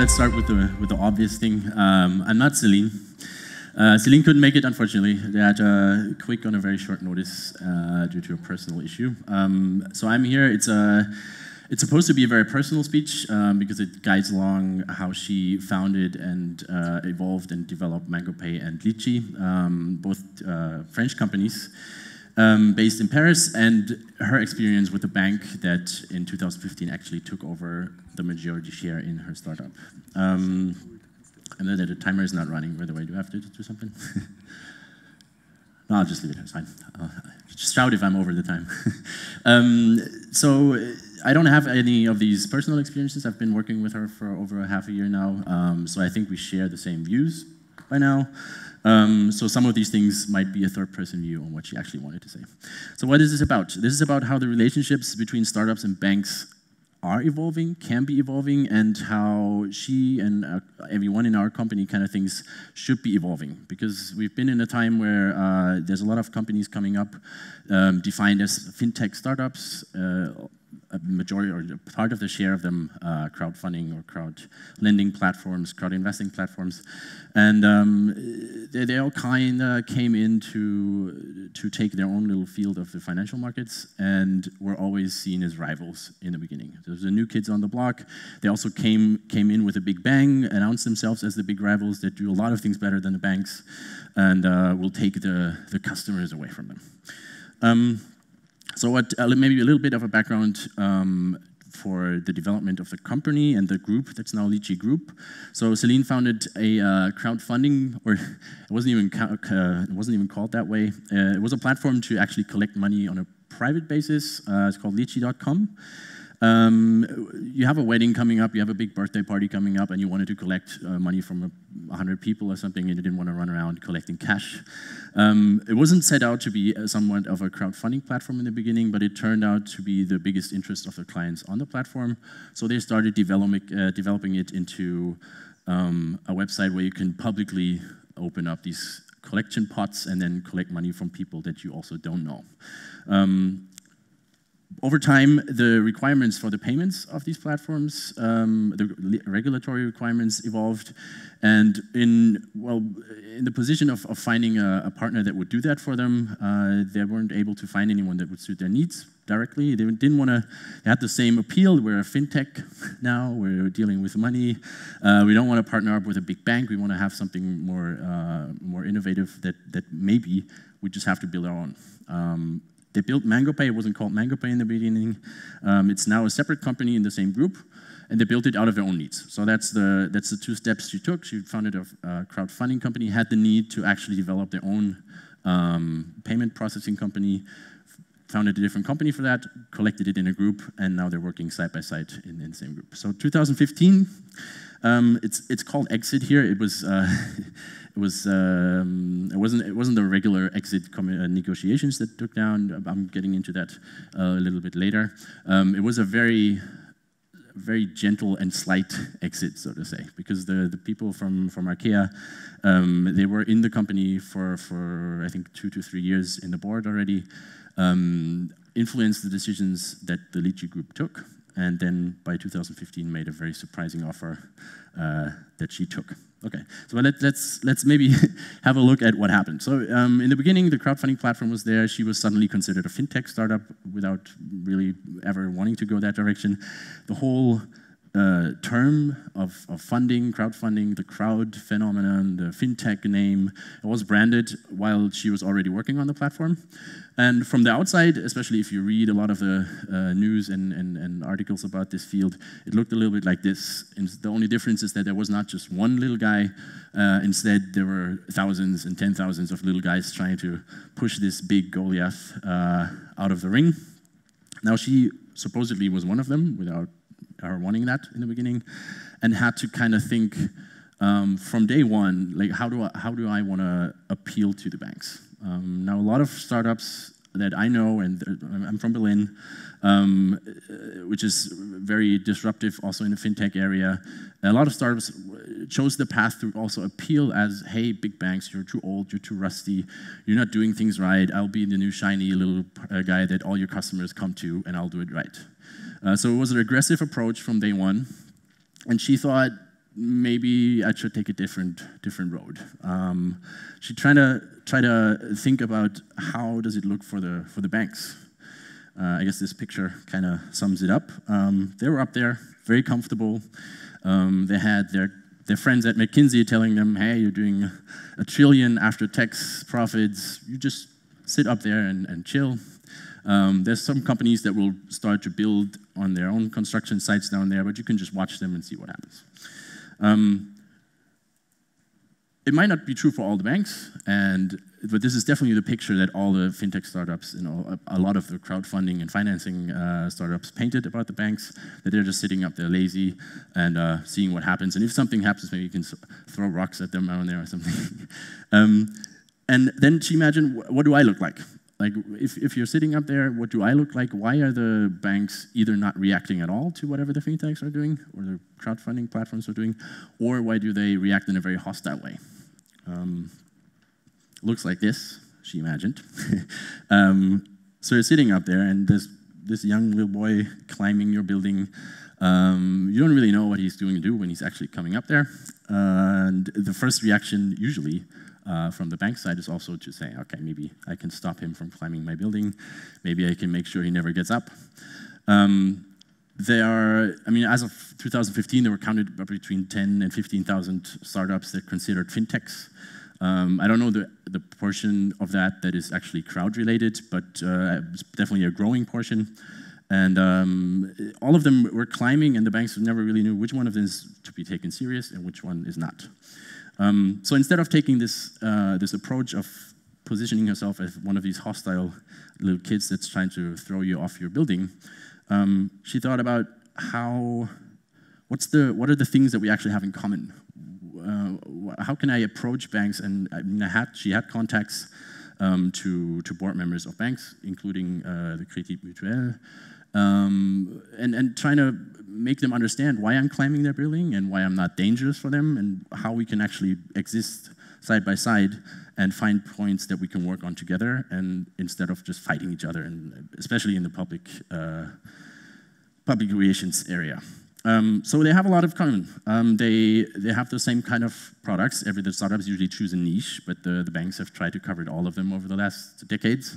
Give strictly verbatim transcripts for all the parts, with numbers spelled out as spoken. let's start with the with the obvious thing. Um, I'm not Celine. Uh, Celine couldn't make it, unfortunately. They had a uh, quick on a very short notice uh, due to a personal issue. Um, so I'm here. It's a it's supposed to be a very personal speech um, because it guides along how she founded and uh, evolved and developed MangoPay and Leetchi, um, both uh, French companies. Um, based in Paris, and her experience with the bank that in two thousand fifteen actually took over the majority share in her startup. Um, I know that the timer is not running, by the way. Do I have to do something? No, I'll just leave it. It's fine. I'll just shout if I'm over the time. um, so I don't have any of these personal experiences. I've been working with her for over a half a year now, um, so I think we share the same views by now. Um, so some of these things might be a third-person view on what she actually wanted to say. So what is this about? This is about how the relationships between startups and banks are evolving, can be evolving, and how she and uh, everyone in our company kind of things should be evolving. Because we've been in a time where uh, there's a lot of companies coming up um, defined as fintech startups, uh, a majority or part of the share of them uh, crowdfunding or crowd lending platforms, crowd investing platforms, and um, they, they all kind of came in to, to take their own little field of the financial markets and were always seen as rivals in the beginning. There's the new kids on the block. They also came, came in with a big bang, announced themselves as the big rivals that do a lot of things better than the banks and uh, will take the, the customers away from them. Um, So what, uh, maybe a little bit of a background um, for the development of the company and the group that's now Leetchi Group. So Celine founded a uh, crowdfunding, or it wasn't even uh, it wasn't even called that way. Uh, it was a platform to actually collect money on a private basis. Uh, it's called Leetchi dot com. Um, you have a wedding coming up, you have a big birthday party coming up, and you wanted to collect uh, money from a hundred people or something, and you didn't want to run around collecting cash. Um, it wasn't set out to be somewhat of a crowdfunding platform in the beginning, but it turned out to be the biggest interest of the clients on the platform. So they started developing, uh, developing it into um, a website where you can publicly open up these collection pots and then collect money from people that you also don't know. Um, Over time, the requirements for the payments of these platforms, um, the regulatory requirements evolved, and in well, in the position of, of finding a, a partner that would do that for them, uh, they weren't able to find anyone that would suit their needs directly. They didn't want to. They had the same appeal. We're a fintech now. We're dealing with money. Uh, we don't want to partner up with a big bank. We want to have something more uh, more innovative that that maybe we just have to build our own. Um, They built MangoPay. It wasn't called MangoPay in the beginning. Um, it's now a separate company in the same group, and they built it out of their own needs. So that's the, that's the two steps she took. She founded a uh, crowdfunding company, had the need to actually develop their own um, payment processing company, founded a different company for that, collected it in a group, and now they're working side by side in, in the same group. So two thousand fifteen, um, it's, it's called Exit here. It was... Uh, It was um, it wasn't it wasn't the regular exit uh, negotiations that took down. I'm getting into that uh, a little bit later. Um, it was a very very gentle and slight exit, so to say, because the the people from from Arkea um, they were in the company for for I think two to three years in the board already, um, influenced the decisions that the Leetchi Group took, and then by two thousand fifteen made a very surprising offer uh, that she took. Okay, so let, let's, let's maybe have a look at what happened. So um, in the beginning, the crowdfunding platform was there. She was suddenly considered a fintech startup without really ever wanting to go that direction. The whole uh, term of, of funding, crowdfunding, the crowd phenomenon, the fintech name, it was branded while she was already working on the platform. And from the outside, especially if you read a lot of the uh, news and, and, and articles about this field, it looked a little bit like this. And the only difference is that there was not just one little guy. Uh, instead, there were thousands and ten thousands of little guys trying to push this big Goliath uh, out of the ring. Now, she supposedly was one of them, without her wanting that in the beginning, and had to kind of think um, from day one, like, how do I, how do I want to appeal to the banks? Um, now, a lot of startups that I know, and I'm from Berlin, um, which is very disruptive also in the fintech area, a lot of startups chose the path to also appeal as, hey, big banks, you're too old, you're too rusty, you're not doing things right, I'll be the new shiny little uh, guy that all your customers come to, and I'll do it right. Uh, so it was an aggressive approach from day one, and she thought, maybe I should take a different different road. Um, she trying to try to think about how does it look for the for the banks. Uh, I guess this picture kind of sums it up. Um, they were up there, very comfortable. Um, they had their their friends at McKinsey telling them, "Hey, you're doing a trillion after tax profits. You just sit up there and, and chill." Um, there's some companies that will start to build on their own construction sites down there, but you can just watch them and see what happens. Um, it might not be true for all the banks, and but this is definitely the picture that all the fintech startups, you know, a, a lot of the crowdfunding and financing uh, startups painted about the banks, that they're just sitting up there lazy and uh, seeing what happens. And if something happens, maybe you can throw rocks at them down there or something. um, and then she imagined, what do I look like? Like, if, if you're sitting up there, what do I look like? Why are the banks either not reacting at all to whatever the fintechs are doing or the crowdfunding platforms are doing, or why do they react in a very hostile way? Um, looks like this, she imagined. um, so you're sitting up there, and there's this young little boy climbing your building. Um, you don't really know what he's doing to do when he's actually coming up there. Uh, and the first reaction, usually, Uh, from the bank side is also to say, okay, maybe I can stop him from climbing my building. Maybe I can make sure he never gets up. Um, there are, I mean, as of two thousand fifteen, there were counted between ten and fifteen thousand startups that considered fintechs. Um, I don't know the, the portion of that that is actually crowd-related, but uh, it's definitely a growing portion. And um, all of them were climbing, and the banks never really knew which one of them is to be taken serious and which one is not. Um, so instead of taking this, uh, this approach of positioning yourself as one of these hostile little kids that's trying to throw you off your building, um, she thought about how, what's the, what are the things that we actually have in common? Uh, how can I approach banks? And I mean, I had, she had contacts um, to, to board members of banks, including uh, the Crédit Mutuel, um, and, and trying to make them understand why I'm climbing their building and why I'm not dangerous for them, and how we can actually exist side by side and find points that we can work on together, and instead of just fighting each other, and especially in the public uh, public relations area. Um, so they have a lot of common. Um, they they have the same kind of products. Every the startups usually choose a niche, but the the banks have tried to cover all of them over the last decades.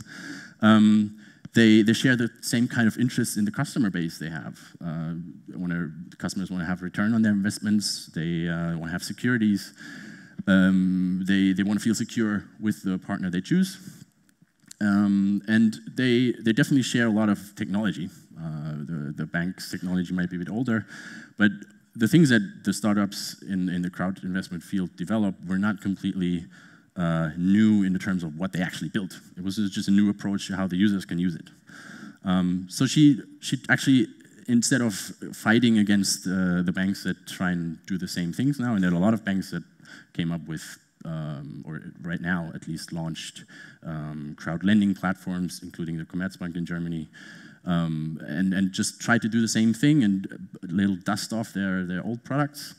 Um, They, they share the same kind of interest in the customer base they have. Uh, when the customers want to have return on their investments, they uh, want to have securities, um, they, they want to feel secure with the partner they choose. Um, and they, they definitely share a lot of technology. Uh, the, the bank's technology might be a bit older, but the things that the startups in, in the crowd investment field developed were not completely Uh, new in the terms of what they actually built. It was just a new approach to how the users can use it. Um, so she, she actually, instead of fighting against uh, the banks that try and do the same things now, and there are a lot of banks that came up with, um, or right now at least launched, um, crowd lending platforms, including the Commerzbank in Germany, um, and, and just try to do the same thing and a little dust off their, their old products.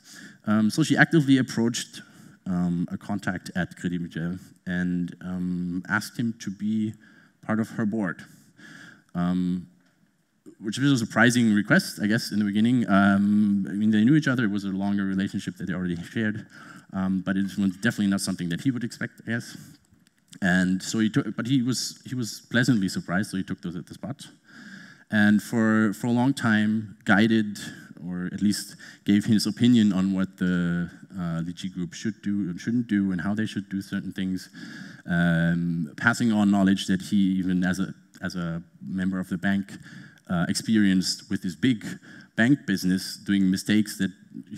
Um, so she actively approached Um, a contact at Crédit Mutuel and um, asked him to be part of her board, um, which was a surprising request, I guess, in the beginning. Um, I mean, they knew each other. It was a longer relationship that they already shared, um, but it was definitely not something that he would expect, I guess. And so he took, but he was he was pleasantly surprised. So he took those at the spot, and for for a long time guided, or at least gave his opinion on what the uh, Leetchi group should do and shouldn't do, and how they should do certain things, um, passing on knowledge that he, even as a, as a member of the bank, uh, experienced with his big bank business, doing mistakes that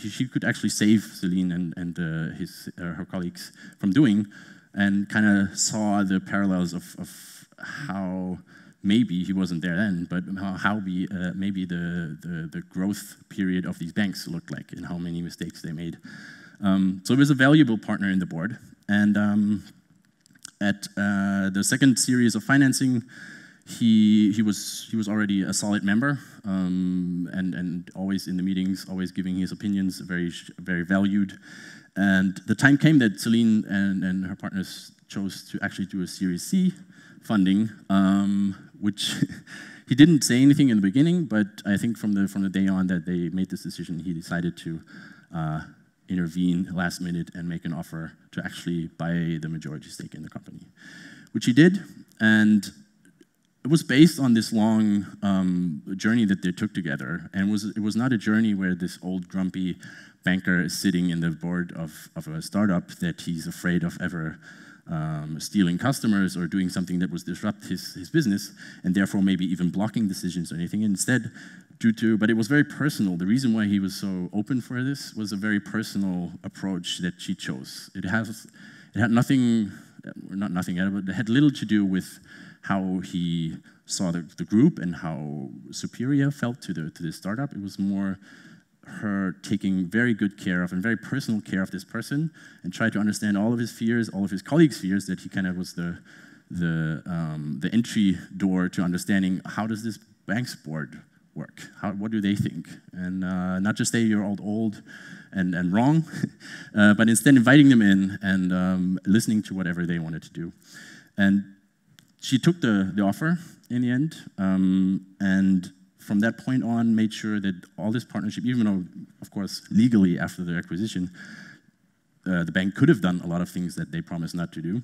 he, she could actually save Celine and, and uh, his, uh, her colleagues from doing, and kind of saw the parallels of, of how maybe he wasn't there then, but how be, uh, maybe the, the, the growth period of these banks looked like and how many mistakes they made. Um, so it was a valuable partner in the board. And um, at uh, the second series of financing, he, he, was, he was already a solid member, um, and, and always in the meetings, always giving his opinions, very, very valued. And the time came that Celine and, and her partners chose to actually do a Series C funding, um, which he didn't say anything in the beginning, but I think from the from the day on that they made this decision, he decided to uh, intervene last minute and make an offer to actually buy the majority stake in the company, which he did. And it was based on this long um, journey that they took together. And was, it was not a journey where this old grumpy banker is sitting in the board of, of a startup that he's afraid of ever um, stealing customers or doing something that would disrupt his, his business and therefore maybe even blocking decisions or anything. Instead, due to, but it was very personal. The reason why he was so open for this was a very personal approach that she chose. It has, it had nothing, not nothing, but it had little to do with how he saw the, the group and how superior felt to the to the startup. It was more her taking very good care of and very personal care of this person and tried to understand all of his fears, all of his colleagues' fears, that he kind of was the the um, the entry door to understanding how does this bank's board work? How, what do they think? And uh, not just say you're all old and, and wrong, uh, but instead inviting them in and um, listening to whatever they wanted to do. And she took the, the offer in the end, um, and from that point on made sure that all this partnership, even though, of course, legally after the acquisition, uh, the bank could have done a lot of things that they promised not to do,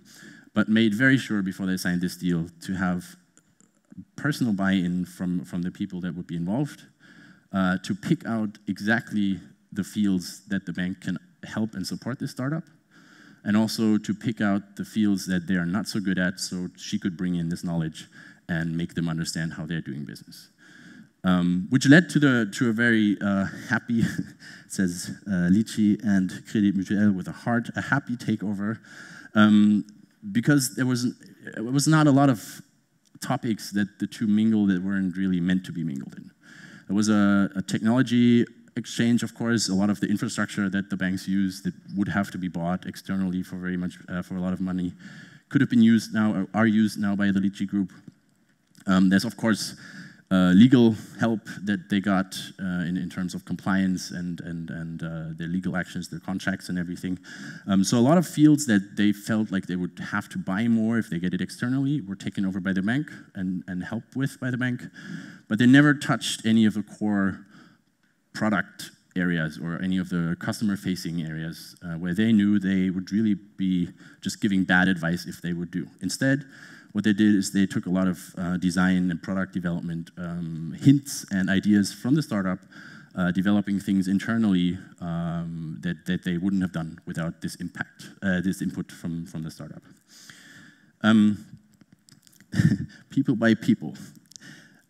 but made very sure before they signed this deal to have personal buy-in from, from the people that would be involved, uh, to pick out exactly the fields that the bank can help and support this startup, and also to pick out the fields that they are not so good at, so she could bring in this knowledge and make them understand how they're doing business. Um, which led to, the, to a very uh, happy, it says uh, Leetchi and Crédit Mutuel with a heart, a happy takeover, um, because there was, it was not a lot of topics that the two mingled that weren't really meant to be mingled in. There was a, a technology exchange, of course. A lot of the infrastructure that the banks use that would have to be bought externally for very much uh, for a lot of money could have been used now, or are used now by the Leetchi Group. Um, there's of course uh, legal help that they got uh, in, in terms of compliance and and and uh, their legal actions, their contracts, and everything. Um, so a lot of fields that they felt like they would have to buy more if they get it externally were taken over by the bank and and helped with by the bank, but they never touched any of the core product areas or any of the customer-facing areas uh, where they knew they would really be just giving bad advice if they would do. Instead, what they did is they took a lot of uh, design and product development um, hints and ideas from the startup, uh, developing things internally um, that, that they wouldn't have done without this impact, uh, this input from, from the startup. Um, people by people.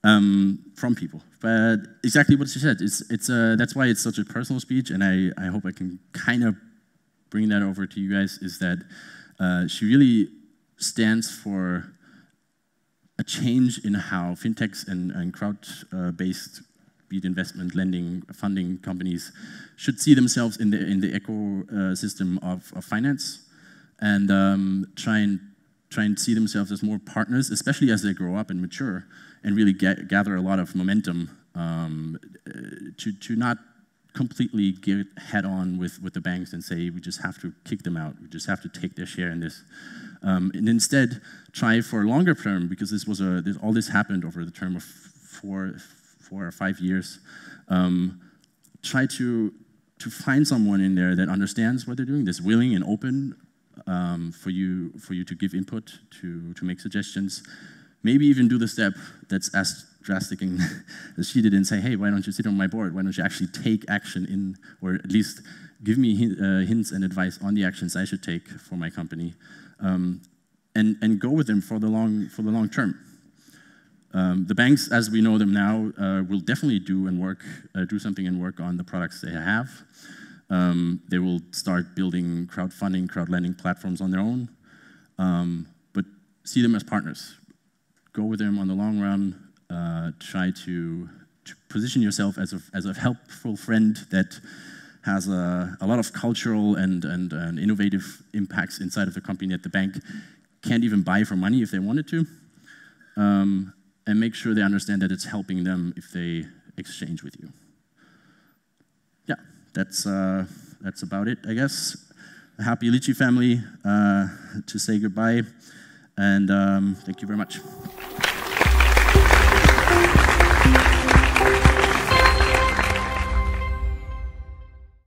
Um, from people, but exactly what she said. It's it's uh, that's why it's such a personal speech, and I I hope I can kind of bring that over to you guys. Is that uh, she really stands for a change in how fintechs and and crowd-based, be it investment, lending, funding companies, should see themselves in the in the ecosystem of, of finance, and um, try and try and see themselves as more partners, especially as they grow up and mature, and really get, gather a lot of momentum um, to, to not completely get head-on with, with the banks and say, we just have to kick them out, we just have to take their share in this. Um, and instead, try for a longer term, because this was a, this, all this happened over the term of four, four or five years, um, try to, to find someone in there that understands what they're doing, that's willing and open um, for, you, for you to give input, to, to make suggestions, maybe even do the step that's as drastic and as she did and say, hey, why don't you sit on my board? Why don't you actually take action in, or at least give me hint, uh, hints and advice on the actions I should take for my company, um, and, and go with them for the long, for the long term. Um, the banks, as we know them now, uh, will definitely do and work, uh, do something and work on the products they have. Um, they will start building crowdfunding, crowd lending platforms on their own, um, but see them as partners. Go with them on the long run, uh, try to, to position yourself as a, as a helpful friend that has a, a lot of cultural and, and, and innovative impacts inside of the company that the bank can't even buy for money if they wanted to, um, and make sure they understand that it's helping them if they exchange with you. Yeah, that's, uh, that's about it, I guess. A happy Leetchi family uh, to say goodbye. And um, thank you very much.